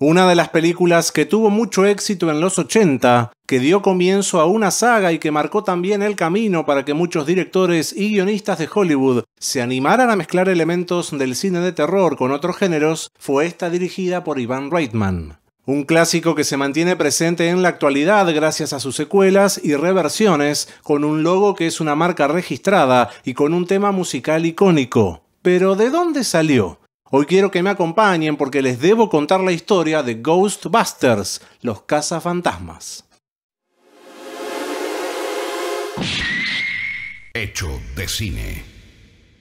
Una de las películas que tuvo mucho éxito en los 80, que dio comienzo a una saga y que marcó también el camino para que muchos directores y guionistas de Hollywood se animaran a mezclar elementos del cine de terror con otros géneros, fue esta dirigida por Ivan Reitman. Un clásico que se mantiene presente en la actualidad gracias a sus secuelas y reversiones, con un logo que es una marca registrada y con un tema musical icónico. Pero ¿de dónde salió? Hoy quiero que me acompañen porque les debo contar la historia de Ghostbusters, los cazafantasmas. Hecho de cine.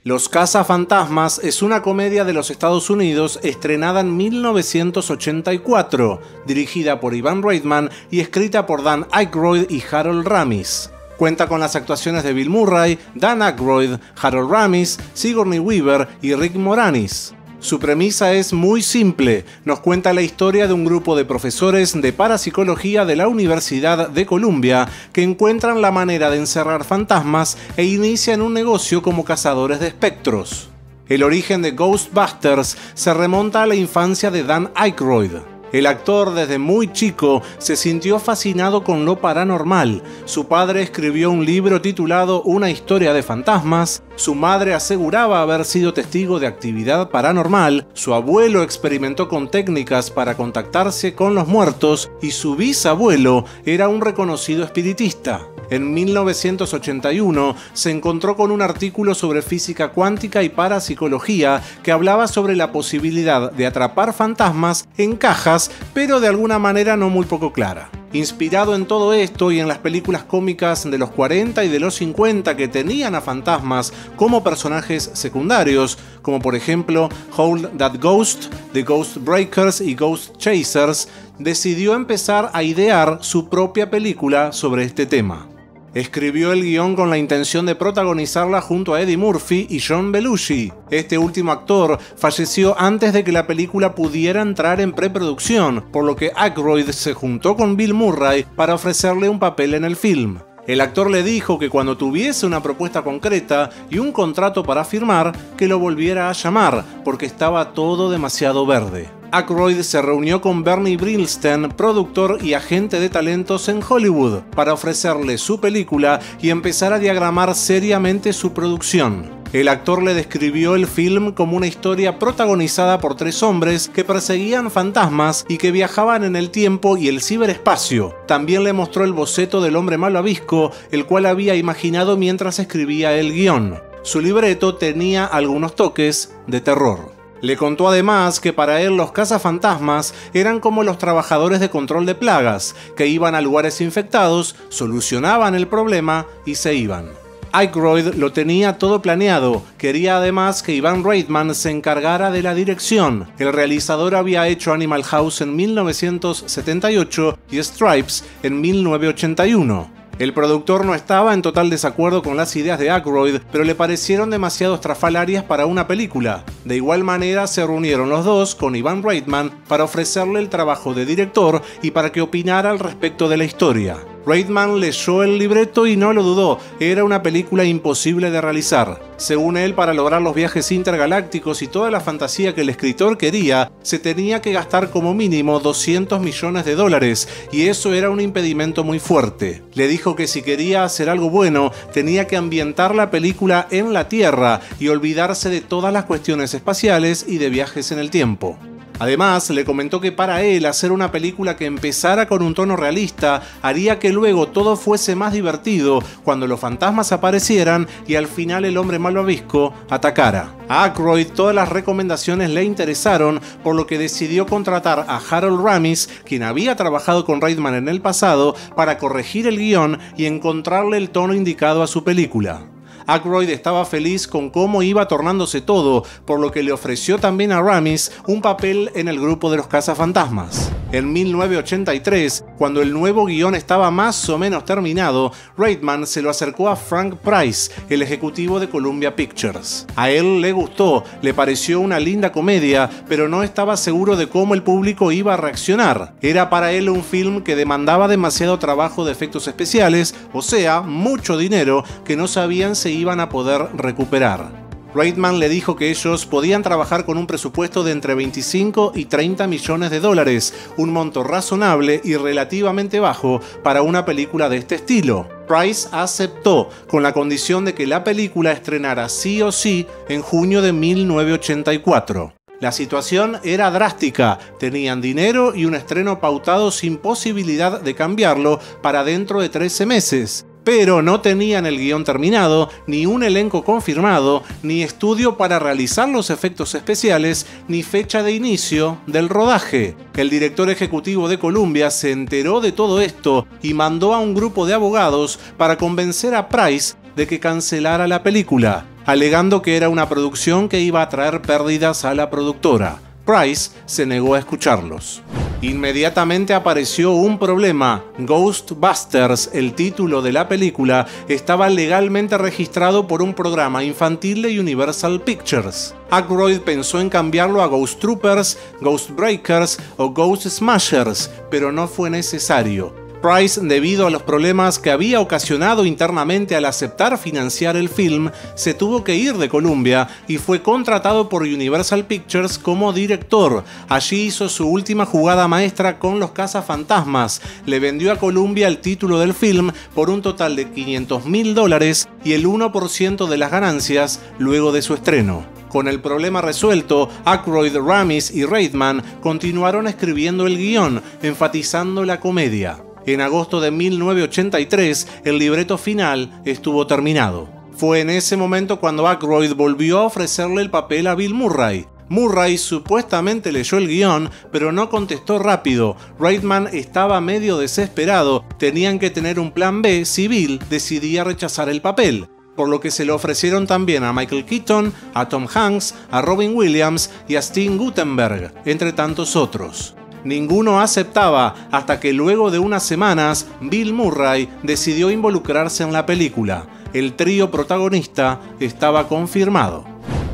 Los cazafantasmas es una comedia de los Estados Unidos estrenada en 1984, dirigida por Ivan Reitman y escrita por Dan Aykroyd y Harold Ramis. Cuenta con las actuaciones de Bill Murray, Dan Aykroyd, Harold Ramis, Sigourney Weaver y Rick Moranis. Su premisa es muy simple, nos cuenta la historia de un grupo de profesores de parapsicología de la Universidad de Columbia que encuentran la manera de encerrar fantasmas e inician un negocio como cazadores de espectros. El origen de Ghostbusters se remonta a la infancia de Dan Aykroyd. El actor desde muy chico se sintió fascinado con lo paranormal. Su padre escribió un libro titulado Una historia de fantasmas, su madre aseguraba haber sido testigo de actividad paranormal, su abuelo experimentó con técnicas para contactarse con los muertos y su bisabuelo era un reconocido espiritista. En 1981 se encontró con un artículo sobre física cuántica y parapsicología que hablaba sobre la posibilidad de atrapar fantasmas en cajas, pero de alguna manera no muy poco clara. Inspirado en todo esto y en las películas cómicas de los 40 y de los 50 que tenían a fantasmas como personajes secundarios, como por ejemplo Hold That Ghost, The Ghost Breakers y Ghost Chasers, decidió empezar a idear su propia película sobre este tema. Escribió el guión con la intención de protagonizarla junto a Eddie Murphy y John Belushi. Este último actor falleció antes de que la película pudiera entrar en preproducción, por lo que Aykroyd se juntó con Bill Murray para ofrecerle un papel en el film. El actor le dijo que cuando tuviese una propuesta concreta y un contrato para firmar, que lo volviera a llamar, porque estaba todo demasiado verde. Aykroyd se reunió con Bernie Brillstein, productor y agente de talentos en Hollywood, para ofrecerle su película y empezar a diagramar seriamente su producción. El actor le describió el film como una historia protagonizada por tres hombres que perseguían fantasmas y que viajaban en el tiempo y el ciberespacio. También le mostró el boceto del hombre malvavisco, el cual había imaginado mientras escribía el guión. Su libreto tenía algunos toques de terror. Le contó además que para él los cazafantasmas eran como los trabajadores de control de plagas, que iban a lugares infectados, solucionaban el problema y se iban. Aykroyd lo tenía todo planeado, quería además que Ivan Reitman se encargara de la dirección. El realizador había hecho Animal House en 1978 y Stripes en 1981. El productor no estaba en total desacuerdo con las ideas de Aykroyd, pero le parecieron demasiado estrafalarias para una película. De igual manera se reunieron los dos con Ivan Reitman para ofrecerle el trabajo de director y para que opinara al respecto de la historia. Reitman leyó el libreto y no lo dudó, era una película imposible de realizar. Según él, para lograr los viajes intergalácticos y toda la fantasía que el escritor quería, se tenía que gastar como mínimo $200 millones y eso era un impedimento muy fuerte. Le dijo que si quería hacer algo bueno, tenía que ambientar la película en la Tierra y olvidarse de todas las cuestiones espaciales y de viajes en el tiempo. Además, le comentó que para él hacer una película que empezara con un tono realista haría que luego todo fuese más divertido cuando los fantasmas aparecieran y al final el hombre malvavisco atacara. A Aykroyd todas las recomendaciones le interesaron, por lo que decidió contratar a Harold Ramis, quien había trabajado con Reitman en el pasado, para corregir el guión y encontrarle el tono indicado a su película. Aykroyd estaba feliz con cómo iba tornándose todo, por lo que le ofreció también a Ramis un papel en el grupo de los cazafantasmas. En 1983, cuando el nuevo guión estaba más o menos terminado, Reitman se lo acercó a Frank Price, el ejecutivo de Columbia Pictures. A él le gustó, le pareció una linda comedia, pero no estaba seguro de cómo el público iba a reaccionar. Era para él un film que demandaba demasiado trabajo de efectos especiales, o sea, mucho dinero que no sabían si iban a poder recuperar. Reitman le dijo que ellos podían trabajar con un presupuesto de entre 25 y 30 millones de dólares, un monto razonable y relativamente bajo para una película de este estilo. Price aceptó, con la condición de que la película estrenara sí o sí en junio de 1984. La situación era drástica, tenían dinero y un estreno pautado sin posibilidad de cambiarlo para dentro de 13 meses. Pero no tenían el guión terminado, ni un elenco confirmado, ni estudio para realizar los efectos especiales, ni fecha de inicio del rodaje. El director ejecutivo de Columbia se enteró de todo esto y mandó a un grupo de abogados para convencer a Price de que cancelara la película, alegando que era una producción que iba a traer pérdidas a la productora. Price se negó a escucharlos. Inmediatamente apareció un problema. Ghostbusters, el título de la película, estaba legalmente registrado por un programa infantil de Universal Pictures. Aykroyd pensó en cambiarlo a Ghost Troopers, Ghost Breakers o Ghost Smashers, pero no fue necesario. Price, debido a los problemas que había ocasionado internamente al aceptar financiar el film, se tuvo que ir de Columbia y fue contratado por Universal Pictures como director. Allí hizo su última jugada maestra con los cazafantasmas. Le vendió a Columbia el título del film por un total de $500.000 y el 1% de las ganancias luego de su estreno. Con el problema resuelto, Aykroyd, Ramis y Reitman continuaron escribiendo el guión, enfatizando la comedia. En agosto de 1983, el libreto final estuvo terminado. Fue en ese momento cuando Aykroyd volvió a ofrecerle el papel a Bill Murray. Murray supuestamente leyó el guión, pero no contestó rápido. Reitman estaba medio desesperado, tenían que tener un plan B si Bill decidía rechazar el papel, por lo que se le ofrecieron también a Michael Keaton, a Tom Hanks, a Robin Williams y a Steve Guttenberg, entre tantos otros. Ninguno aceptaba, hasta que luego de unas semanas, Bill Murray decidió involucrarse en la película. El trío protagonista estaba confirmado.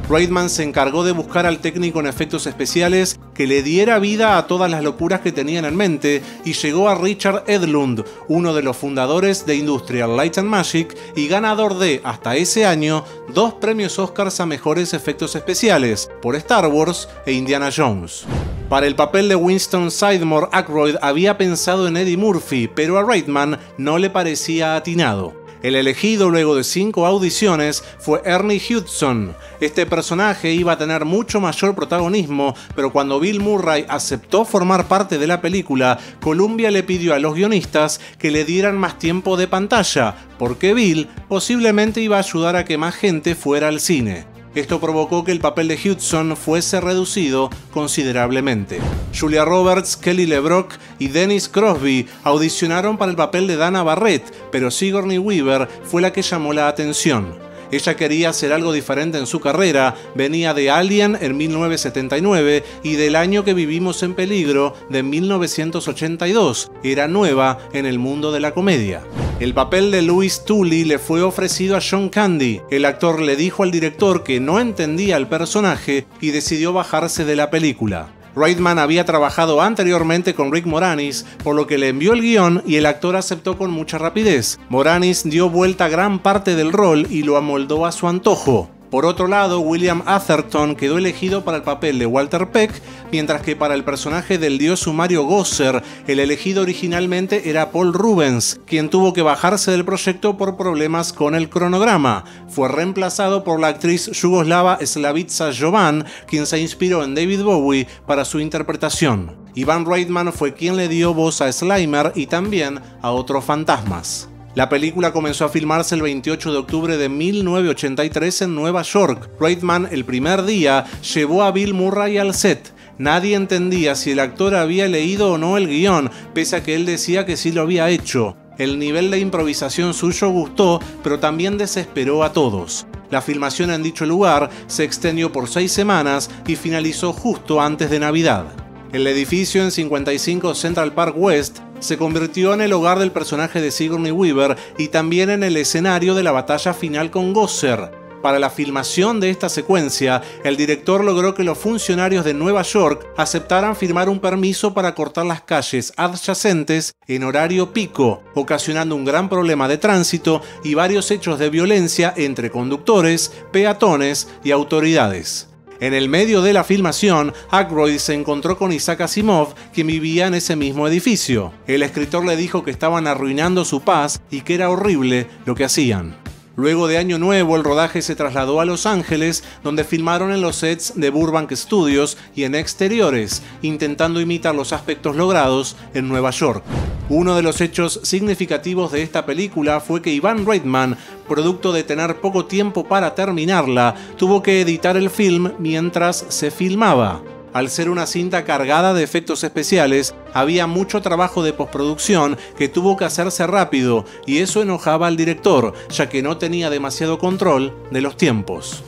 Reitman se encargó de buscar al técnico en efectos especiales que le diera vida a todas las locuras que tenían en mente y llegó a Richard Edlund, uno de los fundadores de Industrial Light and Magic y ganador de, hasta ese año, 2 premios Oscars a mejores efectos especiales, por Star Wars e Indiana Jones. Para el papel de Winston Sidemore, Aykroyd había pensado en Eddie Murphy, pero a Reitman no le parecía atinado. El elegido luego de 5 audiciones fue Ernie Hudson. Este personaje iba a tener mucho mayor protagonismo, pero cuando Bill Murray aceptó formar parte de la película, Columbia le pidió a los guionistas que le dieran más tiempo de pantalla, porque Bill posiblemente iba a ayudar a que más gente fuera al cine. Esto provocó que el papel de Hudson fuese reducido considerablemente. Julia Roberts, Kelly LeBrock y Dennis Crosby audicionaron para el papel de Dana Barrett, pero Sigourney Weaver fue la que llamó la atención. Ella quería hacer algo diferente en su carrera, venía de Alien en 1979 y del año que vivimos en peligro de 1982, era nueva en el mundo de la comedia. El papel de Louis Tully le fue ofrecido a John Candy. El actor le dijo al director que no entendía el personaje y decidió bajarse de la película. Reitman había trabajado anteriormente con Rick Moranis, por lo que le envió el guión y el actor aceptó con mucha rapidez. Moranis dio vuelta gran parte del rol y lo amoldó a su antojo. Por otro lado, William Atherton quedó elegido para el papel de Walter Peck, mientras que para el personaje del dios sumario Gosser, el elegido originalmente era Paul Rubens, quien tuvo que bajarse del proyecto por problemas con el cronograma. Fue reemplazado por la actriz yugoslava Slavica Jovan, quien se inspiró en David Bowie para su interpretación. Ivan Reitman fue quien le dio voz a Slimer y también a otros fantasmas. La película comenzó a filmarse el 28 de octubre de 1983 en Nueva York. Reitman, el primer día, llevó a Bill Murray al set. Nadie entendía si el actor había leído o no el guión, pese a que él decía que sí lo había hecho. El nivel de improvisación suyo gustó, pero también desesperó a todos. La filmación en dicho lugar se extendió por 6 semanas y finalizó justo antes de Navidad. El edificio en 55 Central Park West se convirtió en el hogar del personaje de Sigourney Weaver y también en el escenario de la batalla final con Gosser. Para la filmación de esta secuencia, el director logró que los funcionarios de Nueva York aceptaran firmar un permiso para cortar las calles adyacentes en horario pico, ocasionando un gran problema de tránsito y varios hechos de violencia entre conductores, peatones y autoridades. En el medio de la filmación, Aykroyd se encontró con Isaac Asimov, quien vivía en ese mismo edificio. El escritor le dijo que estaban arruinando su paz y que era horrible lo que hacían. Luego de Año Nuevo, el rodaje se trasladó a Los Ángeles, donde filmaron en los sets de Burbank Studios y en exteriores, intentando imitar los aspectos logrados en Nueva York. Uno de los hechos significativos de esta película fue que Ivan Reitman, producto de tener poco tiempo para terminarla, tuvo que editar el film mientras se filmaba. Al ser una cinta cargada de efectos especiales, había mucho trabajo de postproducción que tuvo que hacerse rápido, y eso enojaba al director, ya que no tenía demasiado control de los tiempos.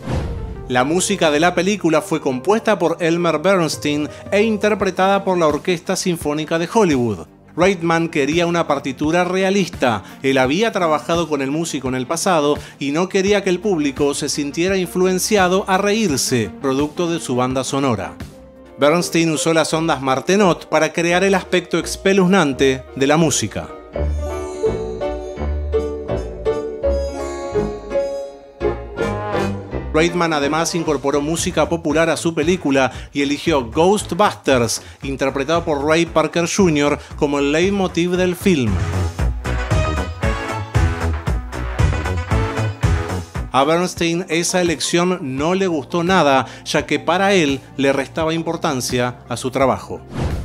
La música de la película fue compuesta por Elmer Bernstein e interpretada por la Orquesta Sinfónica de Hollywood. Reitman quería una partitura realista, él había trabajado con el músico en el pasado y no quería que el público se sintiera influenciado a reírse, producto de su banda sonora. Bernstein usó las ondas Martenot para crear el aspecto espeluznante de la música. Reitman además incorporó música popular a su película y eligió Ghostbusters, interpretado por Ray Parker Jr., como el leitmotiv del film. A Bernstein esa elección no le gustó nada, ya que para él le restaba importancia a su trabajo.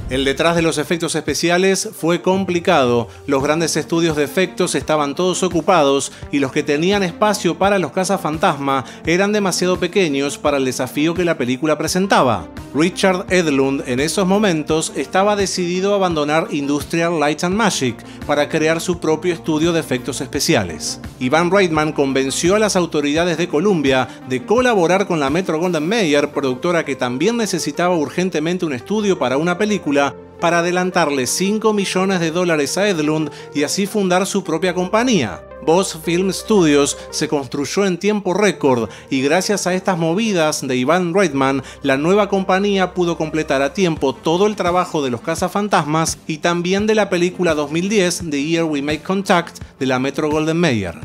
El detrás de los efectos especiales fue complicado, los grandes estudios de efectos estaban todos ocupados y los que tenían espacio para los cazafantasma eran demasiado pequeños para el desafío que la película presentaba. Richard Edlund en esos momentos estaba decidido a abandonar Industrial Light and Magic para crear su propio estudio de efectos especiales. Ivan Reitman convenció a las autoridades de Columbia de colaborar con la Metro-Goldwyn-Mayer, productora que también necesitaba urgentemente un estudio para una película, para adelantarle $5 millones a Edlund y así fundar su propia compañía. Boss Film Studios se construyó en tiempo récord y gracias a estas movidas de Ivan Reitman, la nueva compañía pudo completar a tiempo todo el trabajo de los cazafantasmas y también de la película 2010 The Year We Make Contact de la Metro-Goldwyn-Mayer.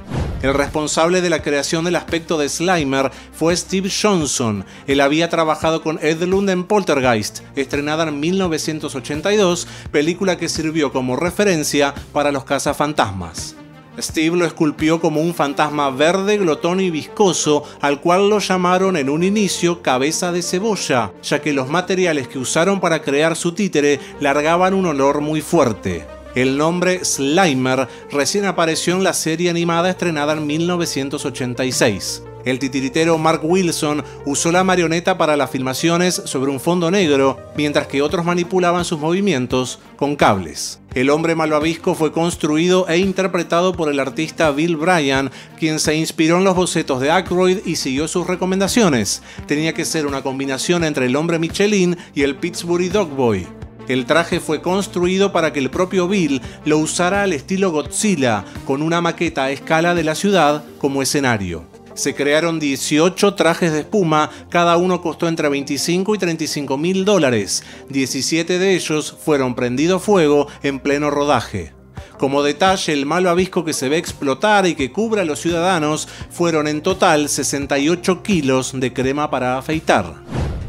El responsable de la creación del aspecto de Slimer fue Steve Johnson. Él había trabajado con Edlund en Poltergeist, estrenada en 1982, película que sirvió como referencia para los cazafantasmas. Steve lo esculpió como un fantasma verde, glotón y viscoso, al cual lo llamaron en un inicio Cabeza de Cebolla, ya que los materiales que usaron para crear su títere largaban un olor muy fuerte. El nombre Slimer recién apareció en la serie animada estrenada en 1986. El titiritero Mark Wilson usó la marioneta para las filmaciones sobre un fondo negro, mientras que otros manipulaban sus movimientos con cables. El hombre malvavisco fue construido e interpretado por el artista Bill Bryan, quien se inspiró en los bocetos de Aykroyd y siguió sus recomendaciones. Tenía que ser una combinación entre el hombre Michelin y el Pittsburgh Dogboy. El traje fue construido para que el propio Bill lo usara al estilo Godzilla, con una maqueta a escala de la ciudad como escenario. Se crearon 18 trajes de espuma, cada uno costó entre $25 y $35.000. 17 de ellos fueron prendidos fuego en pleno rodaje. Como detalle, el malvavisco que se ve explotar y que cubre a los ciudadanos fueron en total 68 kilos de crema para afeitar.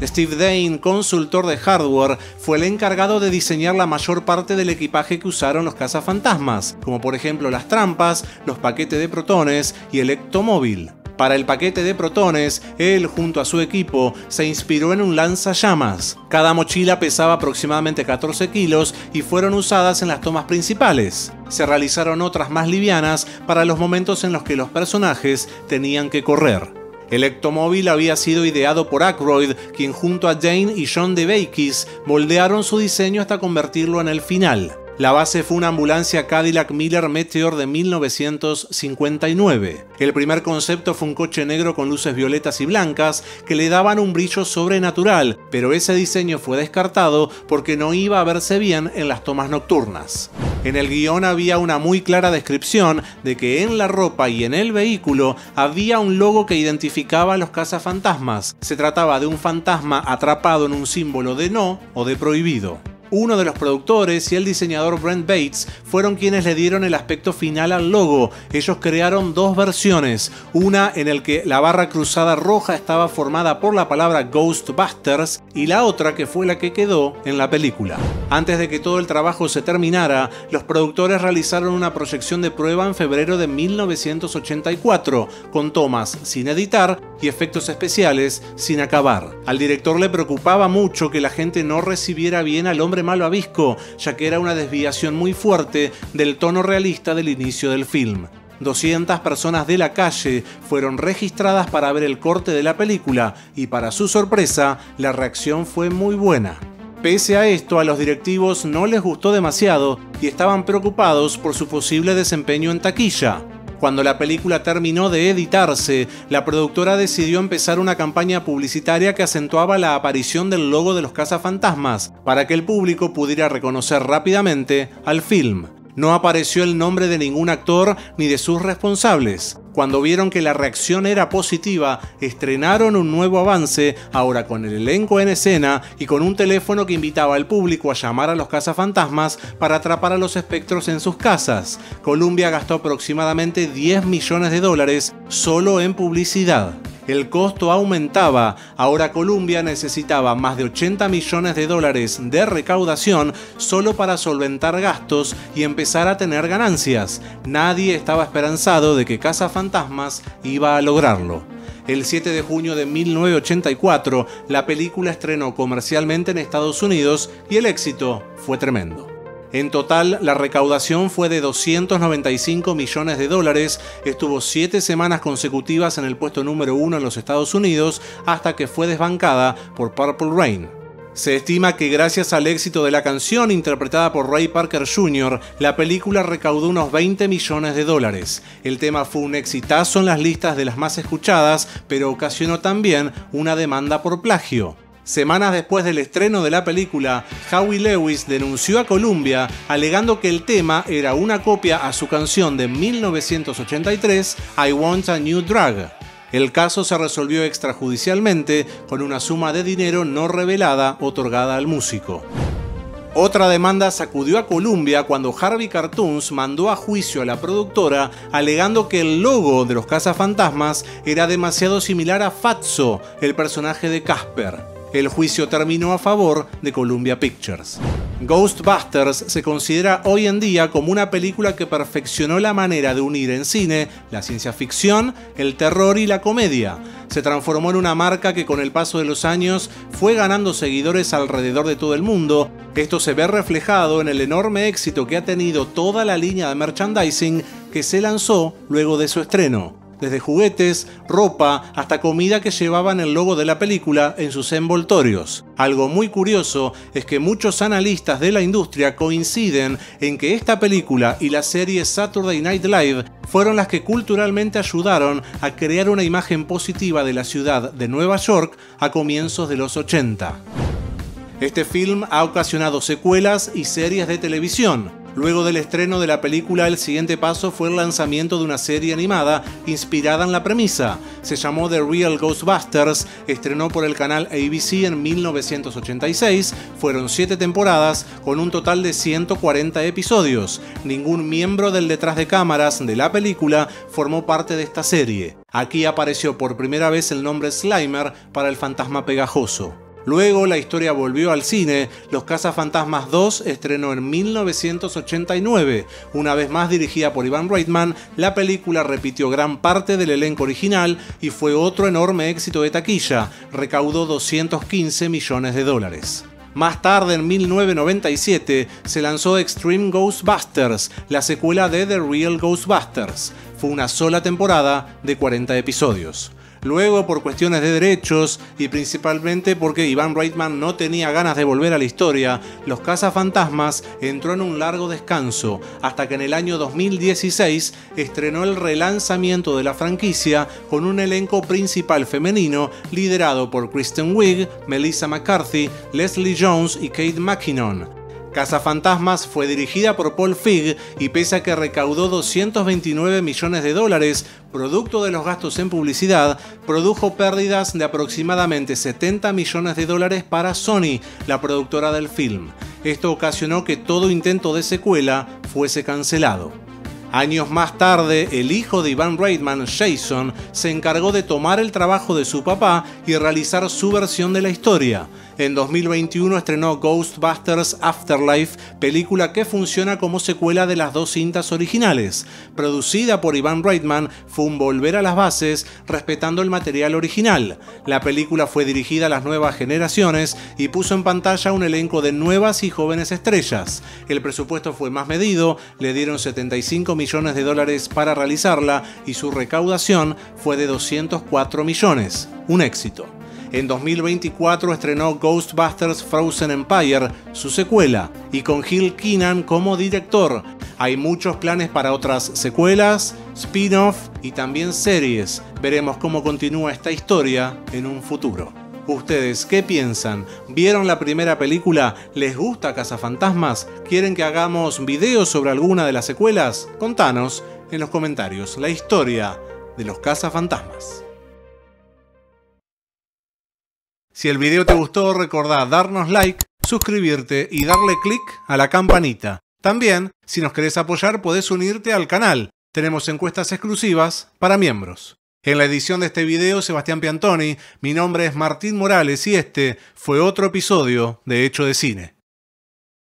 Steve Dane, consultor de hardware, fue el encargado de diseñar la mayor parte del equipaje que usaron los cazafantasmas, como por ejemplo las trampas, los paquetes de protones y el ectomóvil. Para el paquete de protones, él junto a su equipo se inspiró en un lanzallamas. Cada mochila pesaba aproximadamente 14 kilos y fueron usadas en las tomas principales. Se realizaron otras más livianas para los momentos en los que los personajes tenían que correr. El ectomóvil había sido ideado por Aykroyd, quien junto a Dane y John DeBakis moldearon su diseño hasta convertirlo en el final. La base fue una ambulancia Cadillac Miller Meteor de 1959. El primer concepto fue un coche negro con luces violetas y blancas que le daban un brillo sobrenatural, pero ese diseño fue descartado porque no iba a verse bien en las tomas nocturnas. En el guión había una muy clara descripción de que en la ropa y en el vehículo había un logo que identificaba a los cazafantasmas. Se trataba de un fantasma atrapado en un símbolo de no o de prohibido. Uno de los productores y el diseñador Brent Bates fueron quienes le dieron el aspecto final al logo. Ellos crearon dos versiones, una en la que la barra cruzada roja estaba formada por la palabra Ghostbusters y la otra que fue la que quedó en la película. Antes de que todo el trabajo se terminara, los productores realizaron una proyección de prueba en febrero de 1984, con tomas sin editar y efectos especiales sin acabar. Al director le preocupaba mucho que la gente no recibiera bien al hombre malo avisco, ya que era una desviación muy fuerte del tono realista del inicio del film. 200 personas de la calle fueron registradas para ver el corte de la película y, para su sorpresa, la reacción fue muy buena. Pese a esto, a los directivos no les gustó demasiado y estaban preocupados por su posible desempeño en taquilla. Cuando la película terminó de editarse, la productora decidió empezar una campaña publicitaria que acentuaba la aparición del logo de los cazafantasmas, para que el público pudiera reconocer rápidamente al film. No apareció el nombre de ningún actor ni de sus responsables. Cuando vieron que la reacción era positiva, estrenaron un nuevo avance, ahora con el elenco en escena y con un teléfono que invitaba al público a llamar a los cazafantasmas para atrapar a los espectros en sus casas. Columbia gastó aproximadamente $10 millones solo en publicidad. El costo aumentaba, ahora Columbia necesitaba más de $80 millones de recaudación solo para solventar gastos y empezar a tener ganancias. Nadie estaba esperanzado de que Cazafantasmas iba a lograrlo. El 7 de junio de 1984, la película estrenó comercialmente en Estados Unidos y el éxito fue tremendo. En total, la recaudación fue de $295 millones, estuvo 7 semanas consecutivas en el puesto número 1 en los Estados Unidos, hasta que fue desbancada por Purple Rain. Se estima que gracias al éxito de la canción interpretada por Ray Parker Jr., la película recaudó unos $20 millones. El tema fue un exitazo en las listas de las más escuchadas, pero ocasionó también una demanda por plagio. Semanas después del estreno de la película, Huey Lewis denunció a Columbia alegando que el tema era una copia a su canción de 1983, I Want a New Drug. El caso se resolvió extrajudicialmente con una suma de dinero no revelada otorgada al músico. Otra demanda sacudió a Columbia cuando Harvey Cartoons mandó a juicio a la productora alegando que el logo de los cazafantasmas era demasiado similar a Fatso, el personaje de Casper. El juicio terminó a favor de Columbia Pictures. Ghostbusters se considera hoy en día como una película que perfeccionó la manera de unir en cine la ciencia ficción, el terror y la comedia. Se transformó en una marca que con el paso de los años fue ganando seguidores alrededor de todo el mundo. Esto se ve reflejado en el enorme éxito que ha tenido toda la línea de merchandising que se lanzó luego de su estreno. Desde juguetes, ropa, hasta comida que llevaban el logo de la película en sus envoltorios. Algo muy curioso es que muchos analistas de la industria coinciden en que esta película y la serie Saturday Night Live fueron las que culturalmente ayudaron a crear una imagen positiva de la ciudad de Nueva York a comienzos de los 80. Este film ha ocasionado secuelas y series de televisión. Luego del estreno de la película, el siguiente paso fue el lanzamiento de una serie animada inspirada en la premisa. Se llamó The Real Ghostbusters, estrenó por el canal ABC en 1986, fueron 7 temporadas con un total de 140 episodios. Ningún miembro del detrás de cámaras de la película formó parte de esta serie. Aquí apareció por primera vez el nombre Slimer para el fantasma pegajoso. Luego la historia volvió al cine. Los Cazafantasmas 2 estrenó en 1989. Una vez más dirigida por Ivan Reitman, la película repitió gran parte del elenco original y fue otro enorme éxito de taquilla. Recaudó $215 millones. Más tarde, en 1997, se lanzó Extreme Ghostbusters, la secuela de The Real Ghostbusters. Fue una sola temporada de 40 episodios. Luego, por cuestiones de derechos y principalmente porque Ivan Reitman no tenía ganas de volver a la historia, Los Cazafantasmas entró en un largo descanso, hasta que en el año 2016 estrenó el relanzamiento de la franquicia con un elenco principal femenino liderado por Kristen Wiig, Melissa McCarthy, Leslie Jones y Kate McKinnon. Cazafantasmas fue dirigida por Paul Feig y pese a que recaudó $229 millones, producto de los gastos en publicidad, produjo pérdidas de aproximadamente $70 millones para Sony, la productora del film. Esto ocasionó que todo intento de secuela fuese cancelado. Años más tarde, el hijo de Ivan Reitman, Jason, se encargó de tomar el trabajo de su papá y realizar su versión de la historia. En 2021 estrenó Ghostbusters Afterlife, película que funciona como secuela de las dos cintas originales. Producida por Ivan Reitman, fue un volver a las bases respetando el material original. La película fue dirigida a las nuevas generaciones y puso en pantalla un elenco de nuevas y jóvenes estrellas. El presupuesto fue más medido, le dieron $75 millones para realizarla y su recaudación fue de $204 millones. Un éxito. En 2024 estrenó Ghostbusters Frozen Empire, su secuela, y con Gil Keenan como director. Hay muchos planes para otras secuelas, spin-off y también series. Veremos cómo continúa esta historia en un futuro. ¿Ustedes qué piensan? ¿Vieron la primera película? ¿Les gusta Cazafantasmas? ¿Quieren que hagamos videos sobre alguna de las secuelas? Contanos en los comentarios la historia de los Cazafantasmas. Si el video te gustó, recordá darnos like, suscribirte y darle click a la campanita. También, si nos querés apoyar, podés unirte al canal. Tenemos encuestas exclusivas para miembros. En la edición de este video, Sebastián Piantoni, mi nombre es Martín Morales y este fue otro episodio de Hecho de Cine.